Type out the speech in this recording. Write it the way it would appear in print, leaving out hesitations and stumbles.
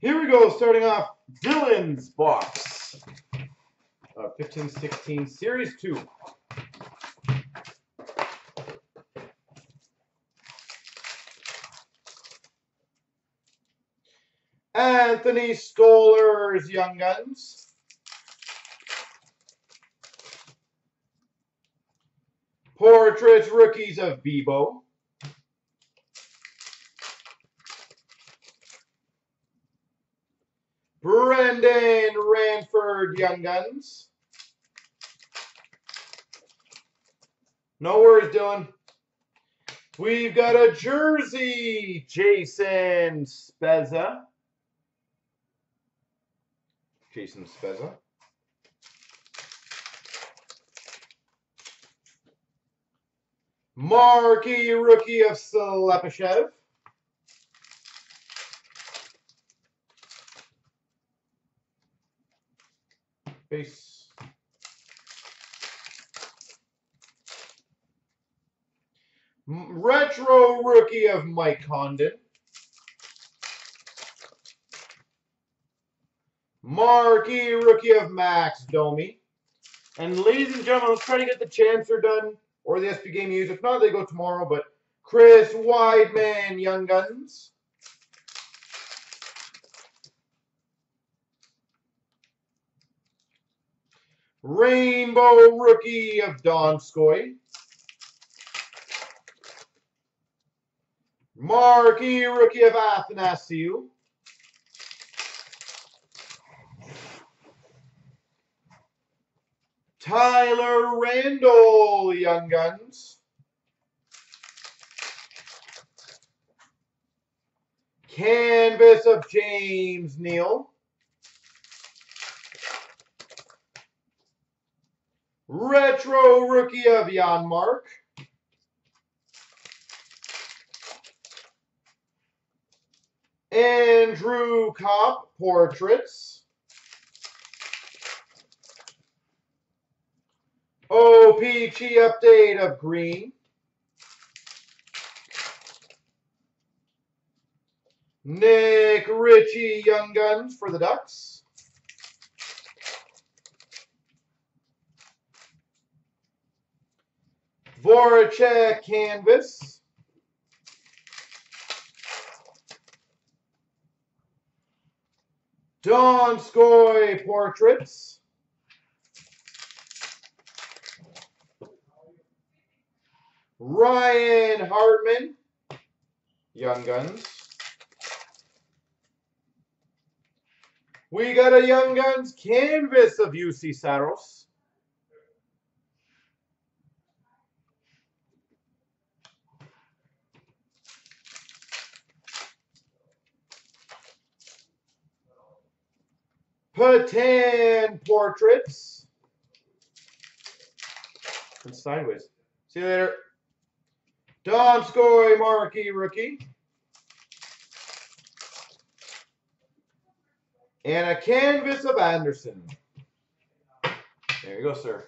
Here we go, starting off Dylan's Box. 15-16 Series 2. Anthony Stoller's Young Guns. Portraits Rookies of Bebo. Brendan Ranford Young Guns. No worries, Dylan. We've got a jersey, Jason Spezza. Jason Spezza. Marquee Rookie of Slepyshev. Base. Retro Rookie of Mike Condon. Marquee Rookie of Max Domi. And ladies and gentlemen, let's try to get the Chancer done. Or the SP game used. If not, they go tomorrow. But Chris Wideman, Young Guns. Rainbow Rookie of Donskoy. Marquee Rookie of Athanasio. Tyler Randall, Young Guns. Canvas of James Neal. Retro Rookie of Janmark. Andrew Copp, Portraits. OPG update of Green. Nick Ritchie, Young Guns for the Ducks. Voracek, Canvas. Donskoy, Portraits. Ryan Hartman, Young Guns. We got a Young Guns canvas of UC Saros. Patan Portraits. And sideways. See you later. Donskoy Marquee Rookie. And a canvas of Anderson. There you go, sir.